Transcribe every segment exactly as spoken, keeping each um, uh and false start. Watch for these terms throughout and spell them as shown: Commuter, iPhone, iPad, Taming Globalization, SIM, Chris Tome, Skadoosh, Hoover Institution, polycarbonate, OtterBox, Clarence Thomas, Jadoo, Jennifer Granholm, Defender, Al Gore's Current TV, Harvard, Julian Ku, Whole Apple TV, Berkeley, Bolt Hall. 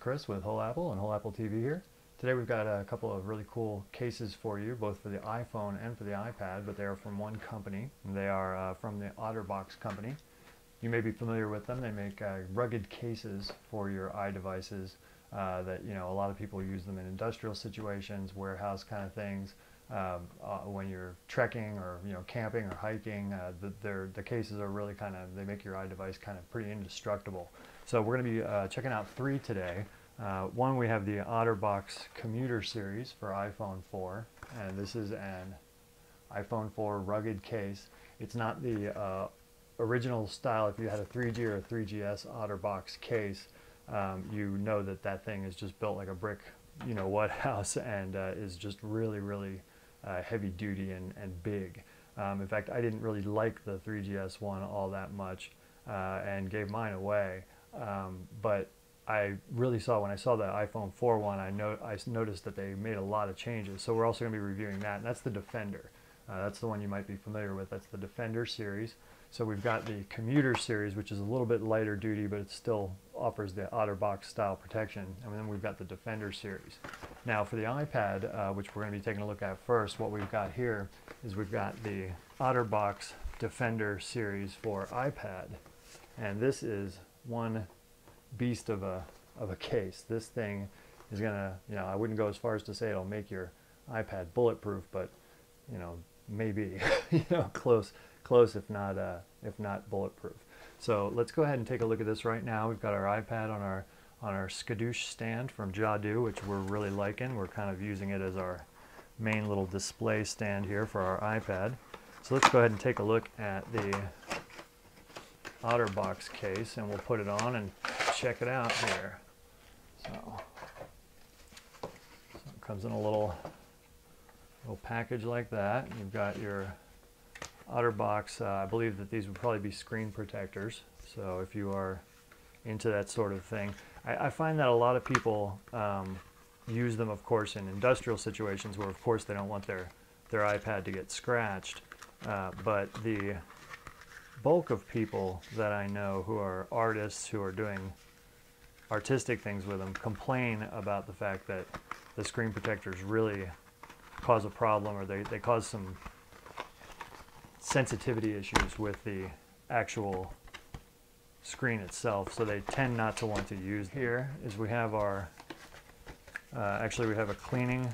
Chris with Whole Apple and Whole Apple T V here. Today we've got a couple of really cool cases for you, both for the iPhone and for the iPad, but they are from one company. They are uh, from the OtterBox company. You may be familiar with them. They make uh, rugged cases for your iDevices uh, that, you know, a lot of people use them in industrial situations, warehouse kind of things. Um, uh, when you're trekking or, you know, camping or hiking, uh, the, their, the cases are really kind of, they make your iDevice kind of pretty indestructible. So we're going to be uh, checking out three today. Uh, one, we have the OtterBox Commuter series for iPhone four, and this is an iPhone four rugged case. It's not the uh, original style. If you had a three G or a three G S OtterBox case, um, you know that that thing is just built like a brick, you know what, house, and uh, is just really, really Uh, heavy duty and, and big. Um, in fact, I didn't really like the three G S one all that much uh, and gave mine away. Um, but I really saw, when I saw the iPhone four one, I, no I noticed that they made a lot of changes. So we're also going to be reviewing that, and that's the Defender. Uh, that's the one you might be familiar with. That's the Defender series. So we've got the Commuter series, which is a little bit lighter duty, but it still offers the OtterBox style protection. And then we've got the Defender series. Now for the iPad, uh, which we're going to be taking a look at first, what we've got here is we've got the OtterBox Defender series for iPad. And this is one beast of a, of a case. This thing is going to, you know, I wouldn't go as far as to say it'll make your iPad bulletproof, but you know, maybe, you know, close, close, if not, uh, if not bulletproof. So let's go ahead and take a look at this right now. We've got our iPad on our, on our Skadoosh stand from Jadoo, which we're really liking. We're kind of using it as our main little display stand here for our iPad. So let's go ahead and take a look at the OtterBox case, and we'll put it on and check it out here. So, so it comes in a little, little package like that. You've got your OtterBox. Uh, I believe that these would probably be screen protectors. So if you are into that sort of thing, I, I find that a lot of people um, use them, of course, in industrial situations where, of course, they don't want their their iPad to get scratched. Uh, but the bulk of people that I know who are artists, who are doing artistic things with them, complain about the fact that the screen protectors really cause a problem, or they, they cause some sensitivity issues with the actual screen itself, so they tend not to want to use them. Here is we have our uh, actually we have a cleaning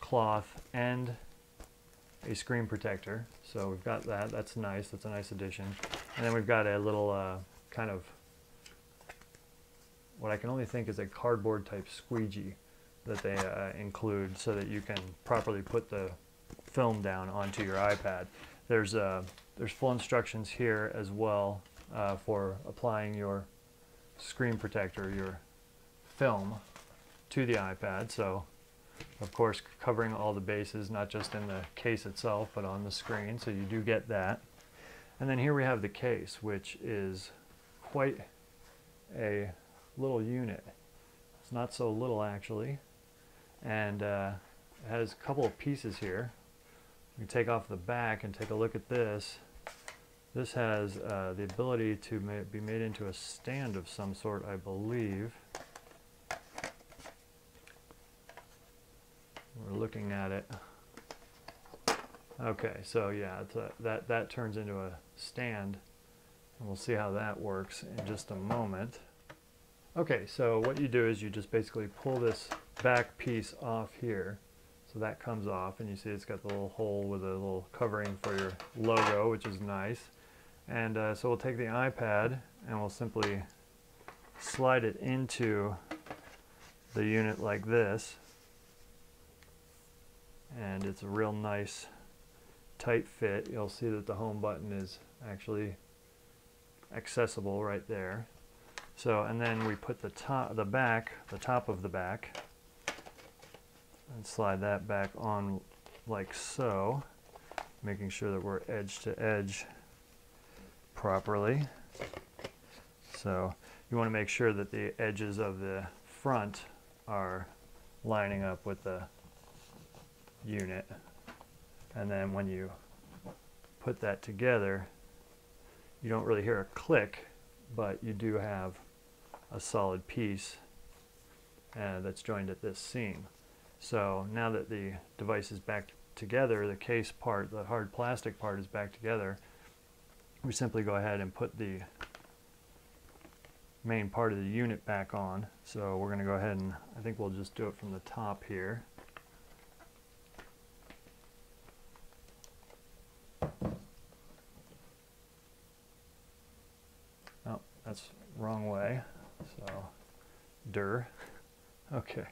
cloth and a screen protector, so we've got that. That's nice. That's a nice addition. And then we've got a little uh, kind of what I can only think is a cardboard type squeegee that they uh, include so that you can properly put the film down onto your iPad. There's uh, there's full instructions here as well uh, for applying your screen protector, your film, to the iPad. So, of course, covering all the bases, not just in the case itself, but on the screen. So you do get that. And then here we have the case, which is quite a little unit. It's not so little, actually. And uh, it has a couple of pieces here. You take off the back and take a look at this. This has uh, the ability to ma be made into a stand of some sort, I believe. We're looking at it. Okay, so yeah, it's a, that, that turns into a stand, and we'll see how that works in just a moment. Okay, so what you do is you just basically pull this back piece off here. So that comes off, and you see it's got the little hole with a little covering for your logo, which is nice. And uh, so we'll take the iPad and we'll simply slide it into the unit like this. And it's a real nice tight fit. You'll see that the home button is actually accessible right there. So, and then we put the top, the back, the top of the back, and slide that back on like so, making sure that we're edge to edge properly. So you want to make sure that the edges of the front are lining up with the unit. And then when you put that together, you don't really hear a click, but you do have a solid piece uh, that's joined at this seam. So now that the device is back together, the case part, the hard plastic part, is back together, we simply go ahead and put the main part of the unit back on. So we're going to go ahead and I think we'll just do it from the top here. Oh, that's wrong way. So, der. Okay.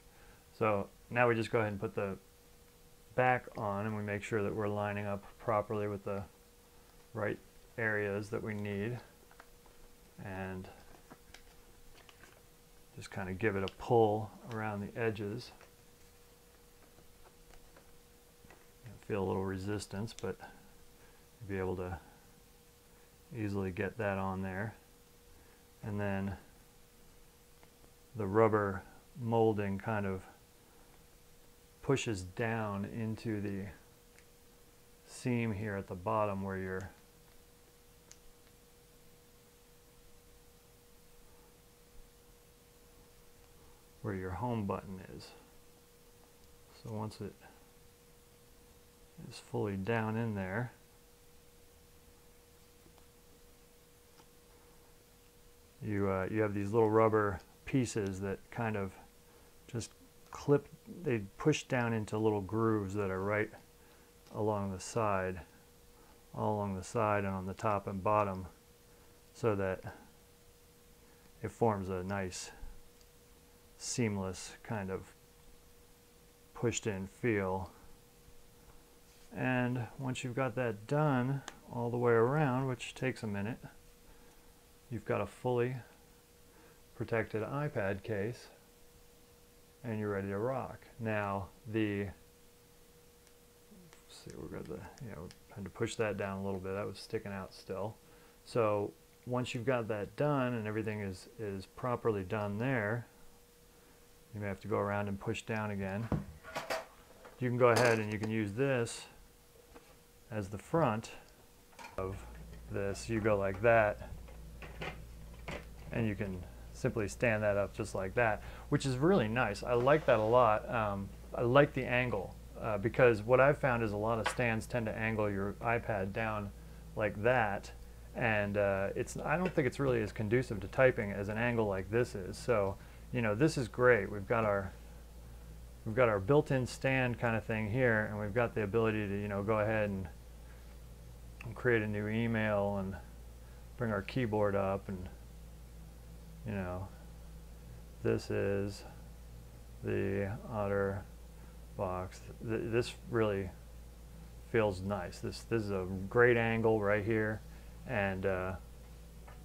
So now we just go ahead and put the back on, and we make sure that we're lining up properly with the right areas that we need, and just kind of give it a pull around the edges. Feel a little resistance, but you'll be able to easily get that on there. And then the rubber molding kind of pushes down into the seam here at the bottom where you're where your home button is. So once it is fully down in there, you uh, you have these little rubber pieces that kind of just clip, they push down into little grooves that are right along the side, all along the side and on the top and bottom, so that it forms a nice seamless kind of pushed in feel. And once you've got that done all the way around, which takes a minute, you've got a fully protected iPad case and you're ready to rock. Now the, let's see, we're gonna, you know, had to push that down a little bit, that was sticking out still. So once you've got that done and everything is is properly done there, you may have to go around and push down again. You can go ahead and you can use this as the front of this. You go like that, and you can simply stand that up just like that, which is really nice. I like that a lot. Um, I like the angle uh, because what I've found is a lot of stands tend to angle your iPad down like that, and uh, it's, I don't think it's really as conducive to typing as an angle like this is. So, you know, this is great. We've got our we've got our built-in stand kind of thing here, and we've got the ability to, you know, go ahead and, and create a new email and bring our keyboard up, and you know, this is the OtterBox. Th this really feels nice. This this is a great angle right here, and uh,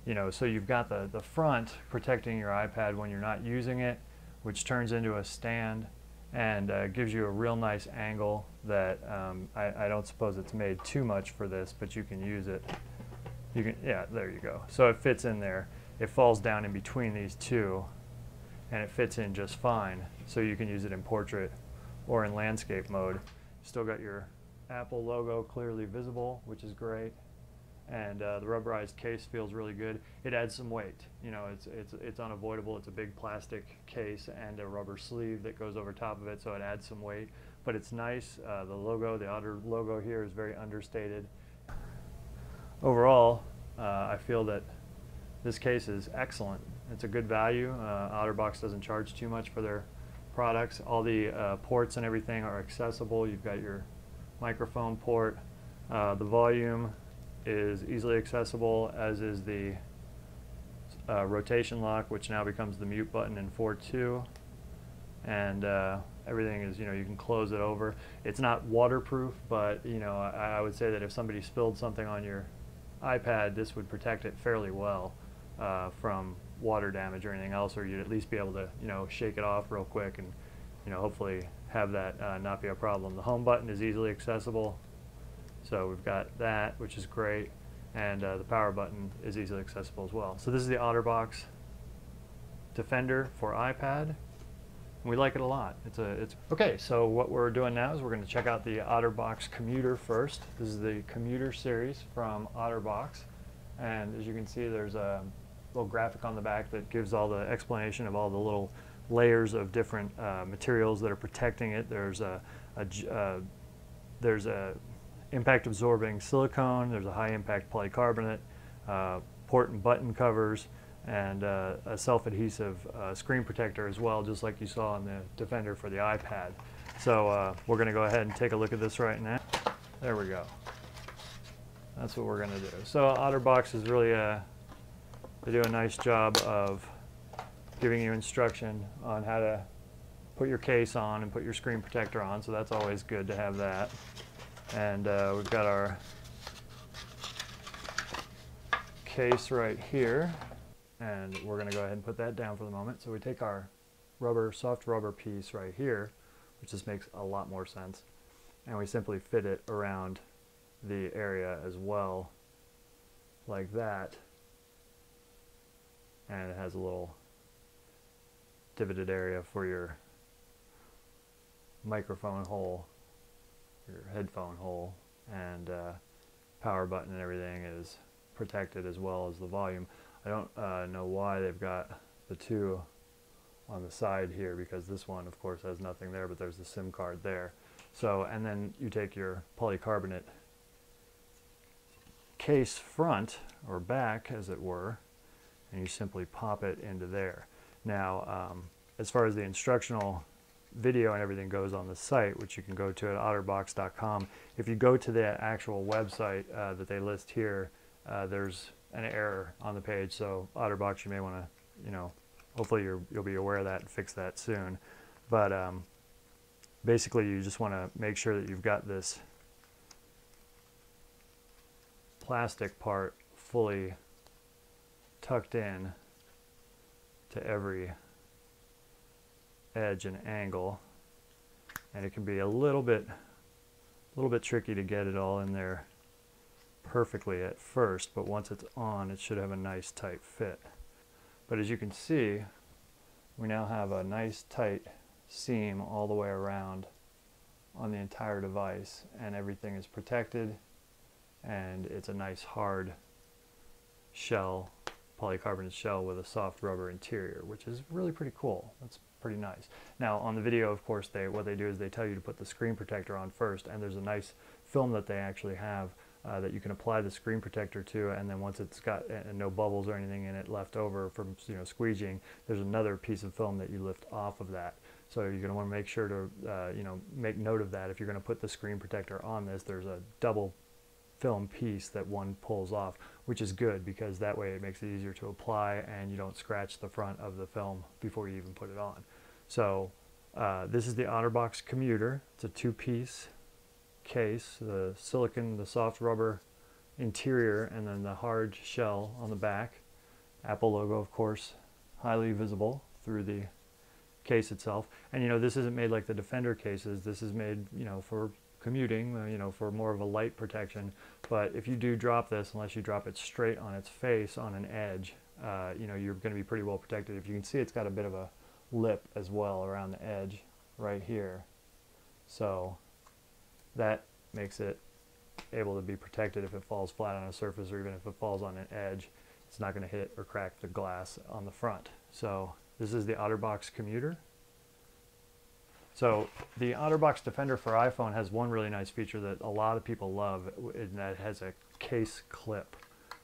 you know, so you've got the, the front protecting your iPad when you're not using it, which turns into a stand and uh, gives you a real nice angle that um, I, I don't suppose it's made too much for this, but you can use it. You can, yeah, there you go. So it fits in there. It falls down in between these two, and it fits in just fine. So you can use it in portrait or in landscape mode. Still got your Apple logo clearly visible, which is great. And uh, the rubberized case feels really good. It adds some weight, you know, it's it's it's unavoidable. It's a big plastic case and a rubber sleeve that goes over top of it, so it adds some weight, but it's nice. Uh, the logo, the Otter logo here, is very understated. Overall, uh, I feel that this case is excellent. It's a good value. Uh, OtterBox doesn't charge too much for their products. All the uh, ports and everything are accessible. You've got your microphone port, uh, the volume is easily accessible, as is the uh, rotation lock, which now becomes the mute button in four point two, and uh, everything is, you know, you can close it over. It's not waterproof, but you know, I, I would say that if somebody spilled something on your iPad, this would protect it fairly well uh, from water damage or anything else, or you'd at least be able to, you know, shake it off real quick and, you know, hopefully have that uh, not be a problem. The home button is easily accessible. So we've got that, which is great, and uh, the power button is easily accessible as well. So this is the OtterBox Defender for iPad, We like it a lot. It's a, it's okay. So what we're doing now is we're going to check out the OtterBox Commuter first. This is the Commuter series from OtterBox, and as you can see, there's a little graphic on the back that gives all the explanation of all the little layers of different uh, materials that are protecting it. There's a, a uh, there's a impact absorbing silicone. There's a high impact polycarbonate, uh, port and button covers, and uh, a self-adhesive uh, screen protector as well, just like you saw on the Defender for the iPad. So uh, we're going to go ahead and take a look at this right now. There we go. That's what we're going to do. So OtterBox is really a, they do a nice job of giving you instruction on how to put your case on and put your screen protector on, so that's always good to have that. And uh, we've got our case right here. And we're going to go ahead and put that down for the moment. So we take our rubber, soft rubber piece right here, which just makes a lot more sense, and we simply fit it around the area as well, like that. And it has a little divoted area for your microphone hole, your headphone hole, and uh, power button and everything is protected, as well as the volume. I don't uh, know why they've got the two on the side here, because this one of course has nothing there, but there's the SIM card there. So, and then you take your polycarbonate case front, or back as it were, and you simply pop it into there. Now um, as far as the instructional video and everything goes on the site, which you can go to at otterbox dot com, if you go to the actual website uh, that they list here, uh, there's an error on the page. So OtterBox, you may want to, you know, hopefully you're, you'll be aware of that and fix that soon. But um, basically you just want to make sure that you've got this plastic part fully tucked in to every edge and angle, and it can be a little bit a little bit tricky to get it all in there perfectly at first, but once it's on, it should have a nice tight fit. But as you can see, we now have a nice tight seam all the way around on the entire device, and everything is protected, and it's a nice hard shell, polycarbonate shell with a soft rubber interior, which is really pretty cool. That's pretty nice. Now on the video, of course, they what they do is they tell you to put the screen protector on first, and there's a nice film that they actually have Uh, that you can apply the screen protector to, and then once it's got uh, no bubbles or anything in it left over from, you know, squeegeeing, there's another piece of film that you lift off of that. So you're going to want to make sure to uh, you know, make note of that. If you're going to put the screen protector on this, there's a double film piece that one pulls off, which is good because that way it makes it easier to apply and you don't scratch the front of the film before you even put it on. So uh, this is the OtterBox Commuter. It's a two-piece case, the silicon, the soft rubber interior, and then the hard shell on the back. Apple logo, of course, highly visible through the case itself. And you know, this isn't made like the Defender cases. This is made, you know, for commuting, you know, for more of a light protection. But if you do drop this, unless you drop it straight on its face on an edge, uh, you know, you're going to be pretty well protected. If you can see, it's got a bit of a lip as well around the edge right here. So that makes it able to be protected if it falls flat on a surface, or even if it falls on an edge, it's not going to hit or crack the glass on the front. So this is the OtterBox Commuter. So the OtterBox Defender for iPhone has one really nice feature that a lot of people love, and that has a case clip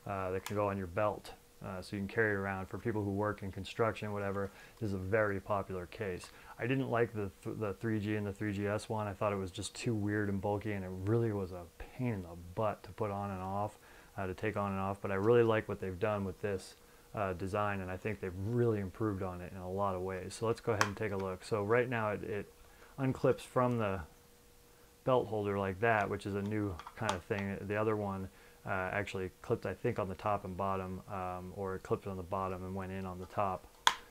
uh, that can go on your belt. Uh, so you can carry it around. For people who work in construction, whatever, this is a very popular case. I didn't like the, th the three G and the three G S one. I thought it was just too weird and bulky, and it really was a pain in the butt to put on and off, uh, to take on and off. But I really like what they've done with this uh, design, and I think they've really improved on it in a lot of ways. So let's go ahead and take a look. So right now it, it unclips from the belt holder like that, which is a new kind of thing. The other one Uh, actually clipped, I think, on the top and bottom, um, or it clipped on the bottom and went in on the top.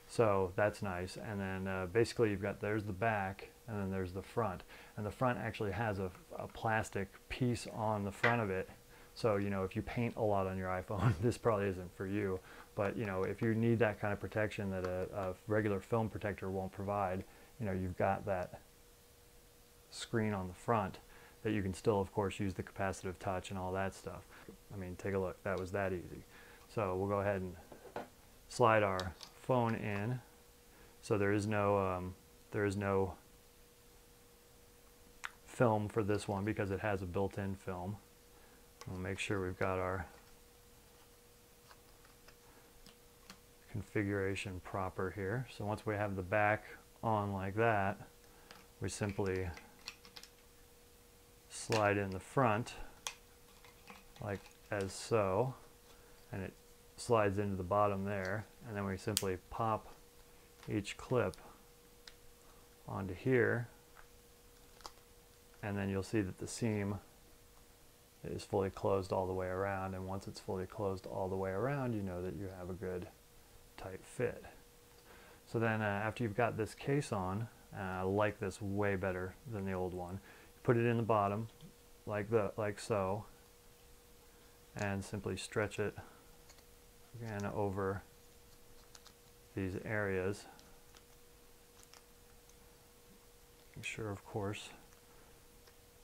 So that's nice. And then uh, basically you've got, there's the back, and then there's the front. And the front actually has a, a plastic piece on the front of it. So, you know, if you paint a lot on your iPhone, this probably isn't for you. But, you know, if you need that kind of protection that a, a regular film protector won't provide, you know, you've got that screen on the front that you can still, of course, use the capacitive touch and all that stuff. I mean, take a look. That was that easy. So we'll go ahead and slide our phone in. So there is no um, there is no film for this one because it has a built-in film. We'll make sure we've got our configuration proper here. So once we have the back on like that, we simply slide in the front like as so, and it slides into the bottom there, and then we simply pop each clip onto here, and then you'll see that the seam is fully closed all the way around, and once it's fully closed all the way around, you know that you have a good tight fit. So then uh, after you've got this case on, uh, I like this way better than the old one, put it in the bottom like the like so, and simply stretch it again over these areas. Make sure, of course,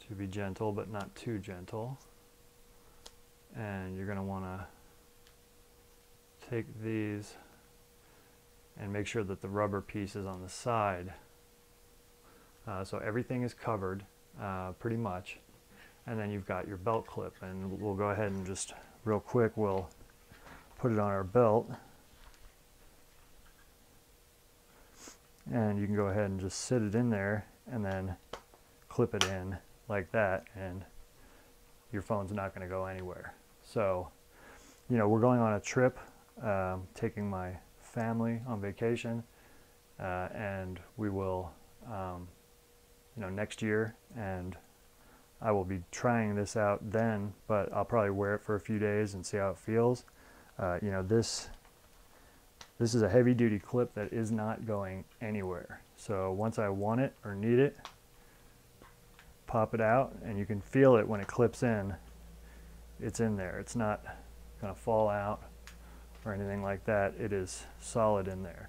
to be gentle but not too gentle, and you're going to want to take these and make sure that the rubber piece is on the side, uh, so everything is covered uh, pretty much. And then you've got your belt clip, and we'll go ahead and just real quick we'll put it on our belt, and you can go ahead and just sit it in there and then clip it in like that, and your phone's not going to go anywhere. So, you know, we're going on a trip, um, taking my family on vacation, uh, and we will, um, you know, next year, and I will be trying this out then, but I'll probably wear it for a few days and see how it feels. Uh, you know, this This is a heavy-duty clip that is not going anywhere. So once I want it or need it, pop it out, and you can feel it when it clips in. It's in there. It's not going to fall out or anything like that. It is solid in there.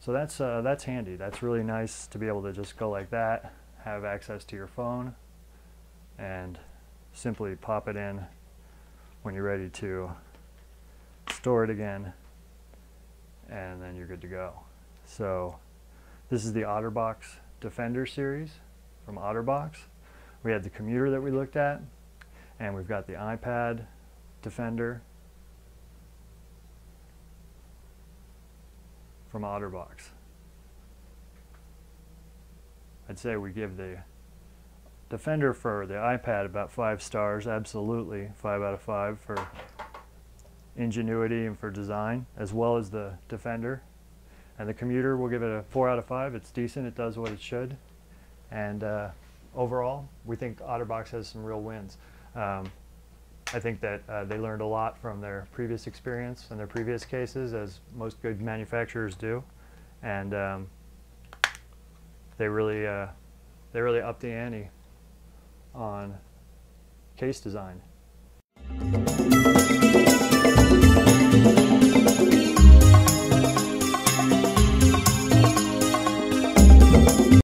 So that's uh, that's handy. That's really nice to be able to just go like that, have access to your phone, and simply pop it in when you're ready to store it again, and then you're good to go. So this is the OtterBox Defender series from OtterBox. We had the Commuter that we looked at, and we've got the iPad Defender from OtterBox. I'd say we give the Defender for the iPad about five stars, absolutely, five out of five for ingenuity and for design, as well as the Defender. And the Commuter, we'll give it a four out of five. It's decent, it does what it should, and uh, overall we think OtterBox has some real wins. um, I think that uh, they learned a lot from their previous experience and their previous cases, as most good manufacturers do, and um, they really uh, they really upped the ante on case design.